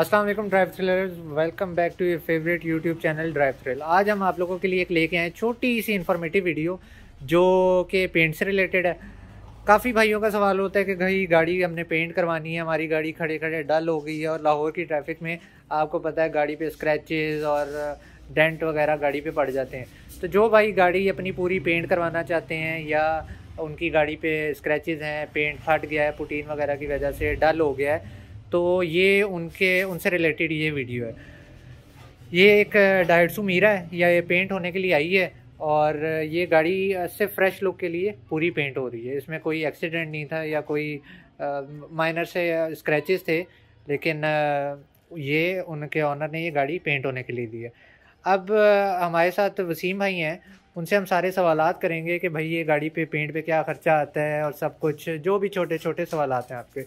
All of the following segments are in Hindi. अस्सलाम वालेकुम drive thrillers, welcome back to your favourite YouTube channel drive thrill. आज हम आप लोगों के लिए एक लेके आए छोटी सी इन्फॉर्मेटिव वीडियो जो कि पेंट से रिलेटेड है। काफ़ी भाइयों का सवाल होता है कि भाई गाड़ी हमने पेंट करवानी है, हमारी गाड़ी खड़े खड़े डल हो गई है और लाहौर की ट्रैफिक में आपको पता है गाड़ी पे स्क्रैचेस और डेंट वगैरह गाड़ी पे पड़ जाते हैं। तो जो भाई गाड़ी अपनी पूरी पेंट करवाना चाहते हैं या उनकी गाड़ी पे स्क्रैचेस हैं, पेंट फट गया है, पुटीन वगैरह की वजह से डल हो गया है, तो ये उनसे रिलेटेड ये वीडियो है। ये एक डायहत्सू मीरा है या ये पेंट होने के लिए आई है और ये गाड़ी से फ्रेश लुक के लिए पूरी पेंट हो रही है। इसमें कोई एक्सीडेंट नहीं था या कोई माइनर से स्क्रैचेस थे, लेकिन ये उनके ऑनर ने ये गाड़ी पेंट होने के लिए दी है। अब हमारे साथ वसीम भाई हैं, उनसे हम सारे सवालात करेंगे कि भाई ये गाड़ी पे पेंट पे क्या खर्चा आता है और सब कुछ, जो भी छोटे छोटे सवालात हैं आपके।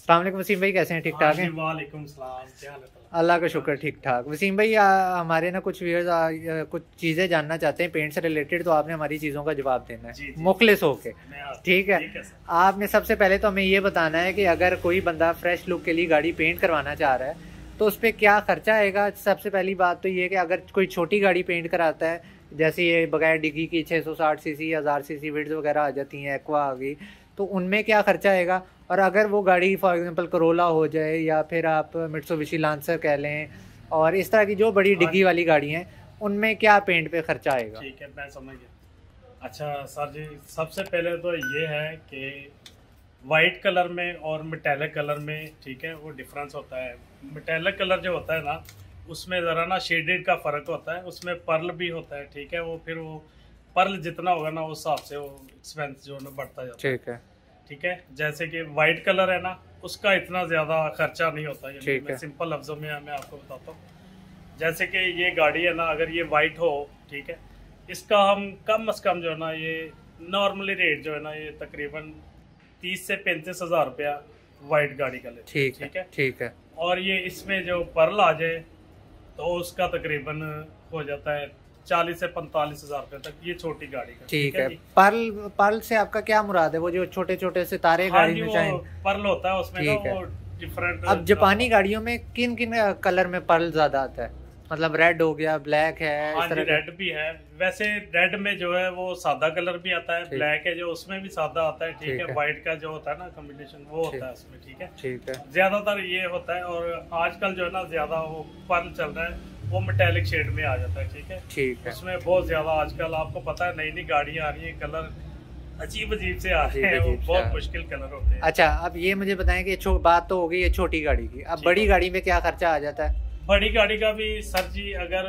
अस्सलाम वालेकुम वसीम भाई, कैसे हैं? ठीक ठाक हैं? वालेकुम सलाम, क्या हाल है? अल्लाह का शुक्र, ठीक ठाक। वसीम भाई, हमारे ना कुछ व्यूअर्स कुछ चीज़ें जानना चाहते हैं पेंट से रिलेटेड, तो आपने हमारी चीज़ों का जवाब देना है मुखलिस होके, ठीक है? आपने सबसे पहले तो हमें ये बताना है कि अगर कोई बंदा फ्रेश लुक के लिए गाड़ी पेंट करवाना चाह रहा है तो उस पर क्या खर्चा आएगा। सबसे पहली बात तो ये कि अगर कोई छोटी गाड़ी पेंट कराता है, जैसे ये बगैर डिगी की 660 सीसी, 1000 सीसी विड्स वगैरह आ जाती हैं, एक्वा आ गई, तो उनमें क्या खर्चा आएगा। और अगर वो गाड़ी फॉर एग्जांपल करोला हो जाए या फिर आप मित्सुबिशी लांसर कह लें और इस तरह की जो बड़ी डिगी वाली गाड़ी हैं, उनमें क्या पेंट पे खर्चा आएगा? ठीक है, मैं समझ गया। अच्छा सर जी, सबसे पहले तो ये है कि वाइट कलर में और मेटालिक कलर में, ठीक है, वो डिफरेंस होता है। मेटालिक कलर जो होता है ना, उसमें ज़रा ना शेडेड का फ़र्क होता है, उसमें पर्ल भी होता है, ठीक है। वो फिर वो पर्ल जितना होगा ना, उस हिसाब से वो एक्सपेंस जो ना बढ़ता जाता है, ठीक है। ठीक है, जैसे कि वाइट कलर है ना, उसका इतना ज़्यादा खर्चा नहीं होता है। मैं सिंपल लफ्ज़ों में मैं आपको बताता हूँ, जैसे कि ये गाड़ी है ना, अगर ये वाइट हो, ठीक है, इसका हम कम से कम जो है ना, ये नॉर्मली रेट जो है ना, ये तकरीबन 30 से 35 हज़ार रुपया वाइट गाड़ी का ले, ठीक है। और ये इसमें जो पर्ल आ जाए तो उसका तकरीबन हो जाता है 40 से 45 हज़ार रुपये तक, ये छोटी गाड़ी का, ठीक है। पर्ल से आपका क्या मुराद है? वो जो छोटे छोटे से तारे गाड़ी में चाहिए पर्ल होता है, उसमें ना वो डिफरेंट। अब जापानी गाड़ियों में किन किन कलर में पर्ल ज्यादा आता है? मतलब रेड हो गया, ब्लैक है। हाँ जी, रेड भी है। वैसे रेड में जो है वो सादा कलर भी आता है, ब्लैक है जो, उसमें भी सादा आता है, ठीक है। व्हाइट का जो होता है ना कॉम्बिनेशन, वो होता है उसमें, ठीक है। ज्यादातर ये होता है और आजकल जो है ना ज्यादा वो पर्ल चल रहा है, वो मेटेलिक शेड में आ जाता है, ठीक है। उसमें बहुत ज्यादा आजकल आपको पता है नई नई गाड़ियाँ आ रही है, कलर अजीब अजीब से आते हैं, वो बहुत मुश्किल कलर होते हैं। अच्छा, अब ये मुझे बताएं कि बात तो हो गई है छोटी गाड़ी की, अब बड़ी गाड़ी में क्या खर्चा आ जाता है? बड़ी गाड़ी का भी सर जी, अगर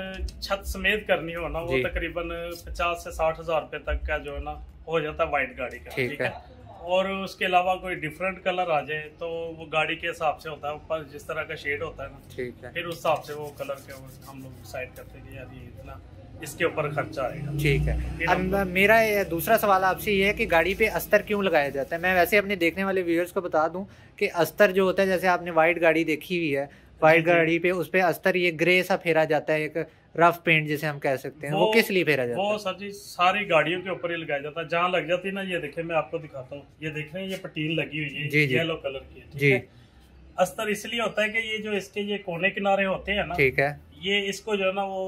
छत समेत करनी हो ना, वो तकरीबन 50 से 60 हज़ार रुपये तक का जो है ना हो जाता है वाइट गाड़ी का, ठीक है। और उसके अलावा कोई डिफरेंट कलर आ जाए तो वो गाड़ी के हिसाब से होता है, ऊपर जिस तरह का शेड होता है ना, ठीक है। फिर उस हिसाब से वो कलर के हम लोग डिसाइड करते हैं कि यार ये इतना इसके ऊपर खर्चा आएगा, ठीक है। अब मेरा दूसरा सवाल आपसे ये है कि गाड़ी पे अस्तर क्यों लगाया जाता है? मैं वैसे अपने देखने वाले व्यूअर्स को बता दूं कि अस्तर जो होता है, जैसे आपने वाइट गाड़ी देखी हुई है, वाइट गाड़ी पे उस पे अस्तर ये ग्रे सा फेरा जाता है, एक रफ पेंट जिसे हम कह सकते हैं, वो किस लिए फेरा जाता है? वो सर जी सारी गाड़ियों के ऊपर ही लगाया जाता है, जहाँ लग जाती है ना। ये देखें, मैं आपको दिखाता हूँ, ये देख रहे हैं, ये पटीन लगी हुई है येलो कलर की, ठीक है। अस्तर इसलिए होता है कि ये जो इसके ये कोने किनारे होते हैं ना, ठीक है, ये इसको जो है ना वो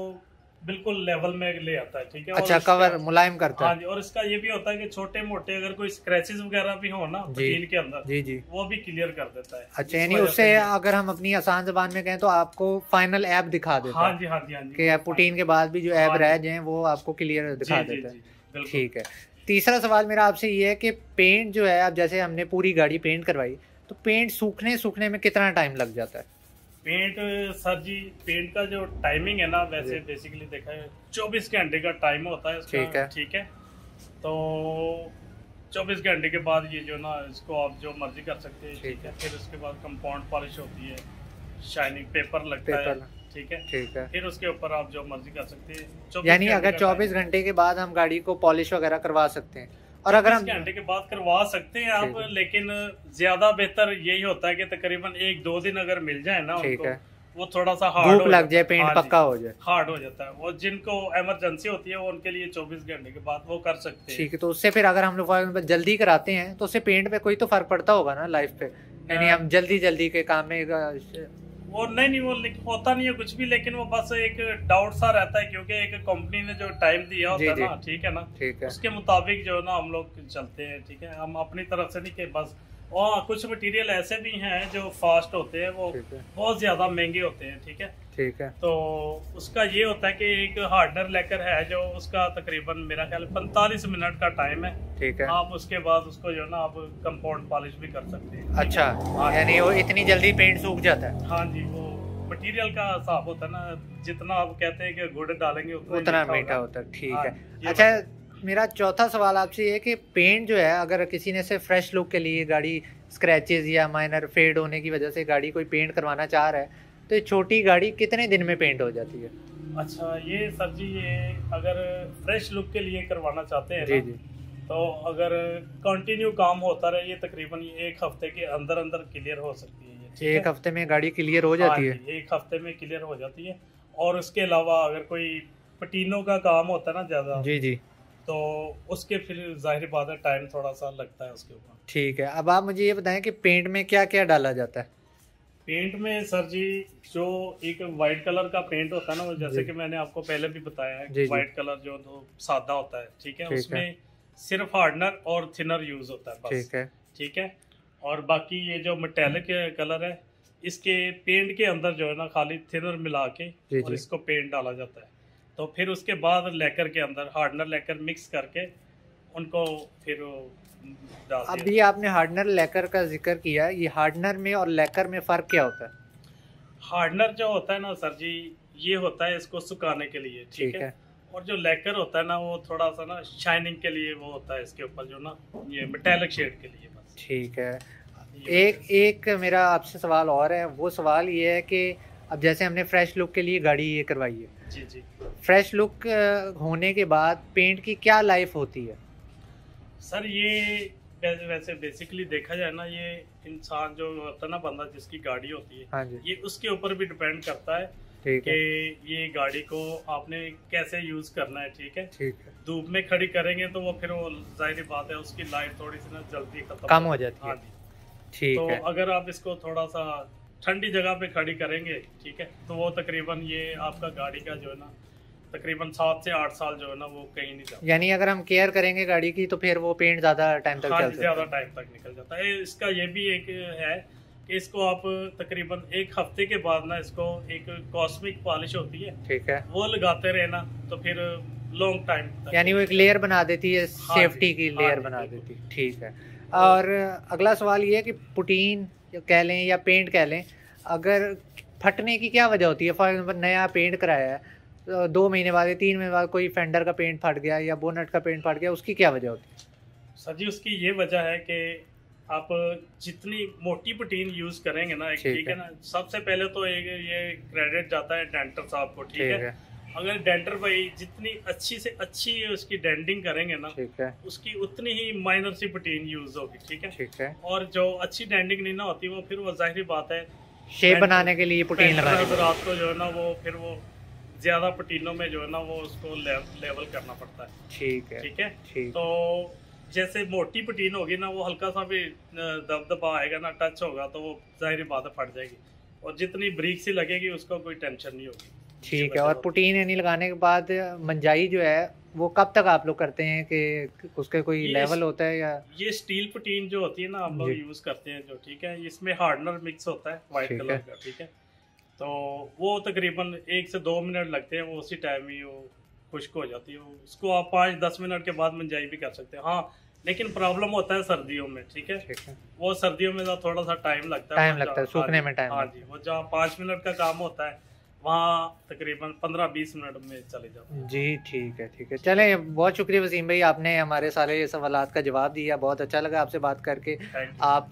बिल्कुल लेवल में ले आता है, ठीक है। अच्छा, कवर मुलायम करता है। और इसका ये भी होता है कि छोटे मोटे अगर कोई स्क्रैचेस वगैरह भी हो ना मशीन के अंदर, जी, वो भी क्लियर कर देता है। अच्छा, यानी उससे अगर हम अपनी आसान जबान में कहें तो आपको फाइनल ऐप दिखा देता है। हाँ जी, पुटीन के बाद भी जो ऐप रह जाए वो आपको क्लियर दिखा देता है, ठीक है। तीसरा सवाल मेरा आपसे ये है कि पेंट जो है, अब जैसे हमने पूरी गाड़ी पेंट करवाई, तो पेंट सूखने में कितना टाइम लग जाता है? पेंट सर जी, पेंट का जो टाइमिंग है ना, वैसे बेसिकली देखा है 24 घंटे का टाइम होता है इसका, ठीक है। तो 24 घंटे के बाद ये जो ना, इसको आप जो मर्जी कर सकते हैं, ठीक है। फिर उसके बाद कंपाउंड पॉलिश होती है, शाइनिंग पेपर लगता है, ठीक है। फिर उसके ऊपर आप जो मर्जी कर सकते हैं, यानी अगर 24 घंटे के बाद हम गाड़ी को पॉलिश वगैरह करवा सकते हैं। और अगर हम घंटे के बाद करवा सकते हैं आप, लेकिन ज्यादा बेहतर यही होता है कि तकरीबन 1-2 दिन अगर मिल जाए ना उनको, वो थोड़ा सा हार्ड लग जाए, पेंट पक्का हो जाए, हार्ड हो जाता है। और जिनको इमरजेंसी होती है वो उनके लिए 24 घंटे के बाद वो कर सकते हैं, ठीक है। तो उससे फिर अगर हम लोग जल्दी कराते हैं तो उससे पेंट पे कोई तो फर्क पड़ता होगा ना लाइफ पे, यानी हम जल्दी के काम में वो नहीं वो होता नहीं है कुछ भी, लेकिन वो बस एक डाउट सा रहता है क्योंकि एक कंपनी ने जो टाइम दिया होता है ना, ठीक है ना, उसके मुताबिक जो है ना हम लोग चलते हैं। ठीक है, हम अपनी तरफ से नहीं कि बस। और कुछ मटेरियल ऐसे भी हैं जो फास्ट होते हैं, वो बहुत ज्यादा महंगे होते हैं। ठीक है, ठीक है। तो उसका ये होता है कि एक हार्डनर लेकर है जो उसका तकरीबन मेरा ख्याल 45 मिनट का टाइम है। ठीक है, आप उसके बाद उसको जो है ना आप कंपाउंड पॉलिश भी कर सकते हैं। अच्छा, यानी वो इतनी जल्दी पेंट सूख जाता है? हाँ जी, वो मटेरियल का हिसाब होता है ना, जितना आप कहते हैं कि गुड़ डालेंगे उतना मीठा होता है। ठीक है। अच्छा, मेरा चौथा सवाल आपसे ये कि पेंट जो है अगर किसी ने से फ्रेश लुक के लिए गाड़ी स्क्रैचेस या माइनर फेड होने की वजह से गाड़ी कोई पेंट करवाना चाह रहा है तो ये छोटी गाड़ी कितने दिन में पेंट हो जाती है? अच्छा, ये सर जी ये अगर फ्रेश लुक के लिए करवाना चाहते हैं जी तो अगर कंटिन्यू काम होता रहे ये तकरीबन एक हफ्ते के अंदर अंदर क्लियर हो सकती है। ये एक हफ्ते में गाड़ी क्लियर हो जाती है? एक हफ्ते में क्लियर हो जाती है। और उसके अलावा अगर कोई पटीनों का काम होता है ना ज़्यादा जी जी तो उसके फिर जाहिर बात है टाइम थोड़ा सा लगता है उसके ऊपर। ठीक है, अब आप मुझे ये बताएं कि पेंट में क्या क्या डाला जाता है? पेंट में सर जी जो एक वाइट कलर का पेंट होता है ना, वो जैसे कि मैंने आपको पहले भी बताया है वाइट कलर जो तो सादा होता है। ठीक है, उसमें सिर्फ हार्डनर और थिनर यूज होता है बस। ठीक है, ठीक है। और बाकी ये जो मेटेलिक कलर है इसके पेंट के अंदर जो है ना खाली थिनर मिला के और इसको पेंट डाला जाता है। तो फिर उसके बाद लेकर के अंदर हार्डनर लेकर मिक्स करके उनको फिर डाल। अभी आपने हार्डनर लेकर का जिक्र किया, ये हार्डनर में और लेकर में फ़र्क क्या होता है? हार्डनर जो होता है ना सर जी ये होता है इसको सुखाने के लिए। ठीक है, और जो लेकर होता है ना वो थोड़ा सा ना शाइनिंग के लिए वो होता है, इसके ऊपर जो ना ये मेटेलिक शेड के लिए बस। ठीक है, एक मेरा आपसे सवाल और है, वो सवाल ये है कि अब जैसे हमने फ्रेश लुक के लिए गाड़ी ये करवाई है जी जी, फ्रेश लुक होने के बाद पेंट की क्या लाइफ होती है? सर ये वैसे बेसिकली देखा जाए ना ये इंसान जो होता है ना बंदा जिसकी गाड़ी होती है हाँ ये उसके ऊपर भी डिपेंड करता है कि ये गाड़ी को आपने कैसे यूज करना है। ठीक है, ठीक है। धूप में खड़ी करेंगे तो वो फिर वो जाहिर बात है उसकी लाइफ थोड़ी सी ना जल्दी खत्म हो जाती है। ठीक है, तो अगर आप इसको थोड़ा सा ठंडी जगह पे खड़ी करेंगे ठीक है तो वो तकरीबन ये आपका गाड़ी का जो है ना तकरीबन 7 से 8 साल जो है ना वो कहीं नहीं जाता। यानी अगर हम केयर करेंगे गाड़ी की तो फिर वो पेंट ज़्यादा टाइम तक निकल जाता है। इसका ये भी एक है कि इसको आप तकरीबन एक हफ्ते के बाद ना इसको एक कॉस्मिक पॉलिश होती है ठीक है वो लगाते रहना तो फिर लॉन्ग टाइम तक यानी वो एक लेयर बना देती है, सेफ्टी की लेयर बना देती है। ठीक है, और अगला सवाल ये है कि पुटीन कह लें या पेंट कह लें अगर फटने की क्या वजह होती है? फॉर एग्जाम्पल नया पेंट कराया है तो 2 महीने बाद या 3 महीने बाद कोई फेंडर का पेंट फट गया या बोनट का पेंट फट गया, उसकी क्या वजह होती है? सर जी उसकी ये वजह है कि आप जितनी मोटी पुटीन यूज़ करेंगे ना ठीक है ना, सबसे पहले तो एक ये क्रेडिट जाता है डेंटर साहब को। ठीक है, अगर डेंटर भाई जितनी अच्छी से अच्छी उसकी डेंटिंग करेंगे ना उसकी उतनी ही माइनर सी प्रोटीन यूज होगी। ठीक है, ठीक है। और जो अच्छी डेंटिंग नहीं ना होती वो फिर वो जाहिर बात है शेप बनाने के लिए प्रोटीन लगाते हैं। रात को जो है ना वो फिर वो ज्यादा प्रोटीनों में जो है ना वो उसको लेवल करना पड़ता है। ठीक है, ठीक है। तो जैसे मोटी प्रोटीन होगी ना वो हल्का सा भी दबदबा आएगा ना, टच होगा तो वो जाहिर बात है फट जाएगी, और जितनी ब्रीक सी लगेगी उसका कोई टेंशन नहीं होगी। ठीक है, और पुटीन यानी लगाने के बाद मंजाई जो है वो कब तक आप लोग करते हैं कि उसके कोई लेवल होता है या? ये स्टील पुटीन जो होती है ना हम लोग यूज करते हैं जो ठीक है इसमें हार्डनर मिक्स होता है वाइट कलर का। ठीक है, तो वो तकरीबन 1 से 2 मिनट लगते हैं, वो उसी टाइम ही वो खुश्क हो जाती है। उसको आप 5-10 मिनट के बाद मंजाई भी कर सकते हैं। हाँ, लेकिन प्रॉब्लम होता है सर्दियों में। ठीक है, वो सर्दियों में थोड़ा सा टाइम लगता है सूखने में। हाँ जी, वो जहाँ 5 मिनट का काम होता है वहाँ तकरीबन 15-20 मिनट में चले जाते हैं। जी ठीक है, ठीक है। चलें, बहुत शुक्रिया वसीम भाई, आपने हमारे सारे सवालात का जवाब दिया, बहुत अच्छा लगा आपसे बात करके। आप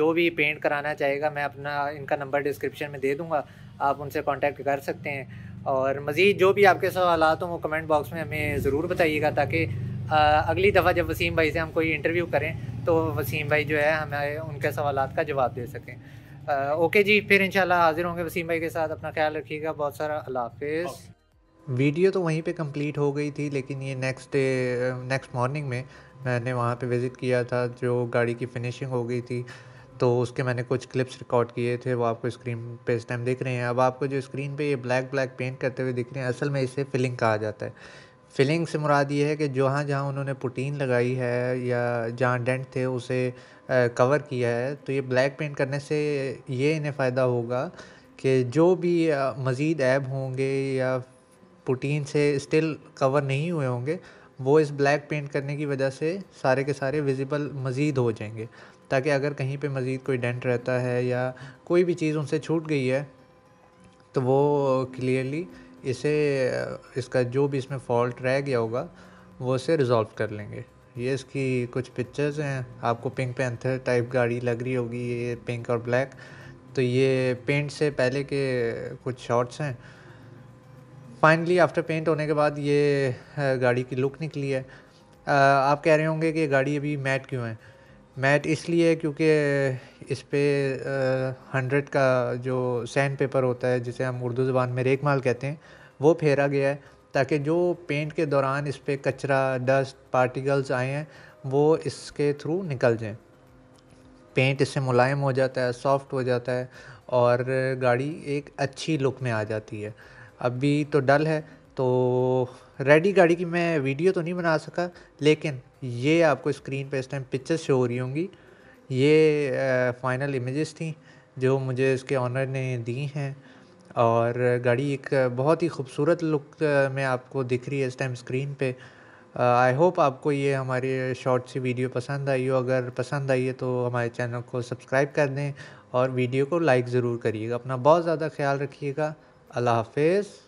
जो भी पेंट कराना चाहेगा मैं अपना इनका नंबर डिस्क्रिप्शन में दे दूँगा, आप उनसे कांटेक्ट कर सकते हैं। और मज़ीद जो भी आपके सवालात हों वो कमेंट बॉक्स में हमें ज़रूर बताइएगा ताकि अगली दफ़ा जब वसीम भाई से हम कोई इंटरव्यू करें तो वसीम भाई जो है हमें उनके सवालात का जवाब दे सकें। ओके जी, फिर इंशाल्लाह हाजिर होंगे वसीम भाई के साथ। अपना ख्याल रखिएगा, बहुत सारा अल्लाह हाफिज़। वीडियो तो वहीं पे कंप्लीट हो गई थी, लेकिन ये नेक्स्ट मॉर्निंग में मैंने वहाँ पे विज़िट किया था, जो गाड़ी की फिनिशिंग हो गई थी तो उसके मैंने कुछ क्लिप्स रिकॉर्ड किए थे, वो आपको स्क्रीन पे इस टाइम दिख रहे हैं। अब आपको जो स्क्रीन पे ये ब्लैक ब्लैक पेंट करते हुए दिख रहे हैं, असल में इसे फिलिंग कहा जाता है। फिलिंग से मुराद ये है कि जहाँ जहाँ उन्होंने पुटीन लगाई है या जहाँ डेंट थे उसे कवर किया है। तो ये ब्लैक पेंट करने से ये इन्हें फ़ायदा होगा कि जो भी मज़ीद ऐब होंगे या पुटीन से स्टिल कवर नहीं हुए होंगे, वो इस ब्लैक पेंट करने की वजह से सारे के सारे विजिबल मज़ीद हो जाएंगे, ताकि अगर कहीं पे मज़ीद कोई डेंट रहता है या कोई भी चीज़ उनसे छूट गई है तो वो क्लियरली इसे इसका जो भी इसमें फॉल्ट रह गया होगा वो उसे रिज़ॉल्व कर लेंगे। ये इसकी कुछ पिक्चर्स हैं, आपको पिंक पैंथर टाइप गाड़ी लग रही होगी, ये पिंक और ब्लैक। तो ये पेंट से पहले के कुछ शॉट्स हैं। फाइनली आफ्टर पेंट होने के बाद ये गाड़ी की लुक निकली है। आप कह रहे होंगे कि ये गाड़ी अभी मैट क्यों है। मैट इसलिए है क्योंकि इस पर 100 का जो सैंड पेपर होता है, जिसे हम उर्दू ज़बान में रेगमाल कहते हैं, वो फेरा गया है ताकि जो पेंट के दौरान इस पर कचरा, डस्ट पार्टिकल्स आए हैं वो इसके थ्रू निकल जाएं। पेंट इससे मुलायम हो जाता है, सॉफ्ट हो जाता है और गाड़ी एक अच्छी लुक में आ जाती है। अभी तो डल है, तो रेडी गाड़ी की मैं वीडियो तो नहीं बना सका, लेकिन ये आपको स्क्रीन पे इस टाइम पिक्चर्स शो हो रही होंगी। ये फाइनल इमेजेस थी जो मुझे इसके ऑनर ने दी हैं, और गाड़ी एक बहुत ही खूबसूरत लुक में आपको दिख रही है इस टाइम स्क्रीन पे। आई होप आपको ये हमारी शॉर्ट सी वीडियो पसंद आई हो। अगर पसंद आई है तो हमारे चैनल को सब्सक्राइब कर दें और वीडियो को लाइक ज़रूर करिएगा। अपना बहुत ज़्यादा ख्याल रखिएगा। अल्लाह हाफिज़।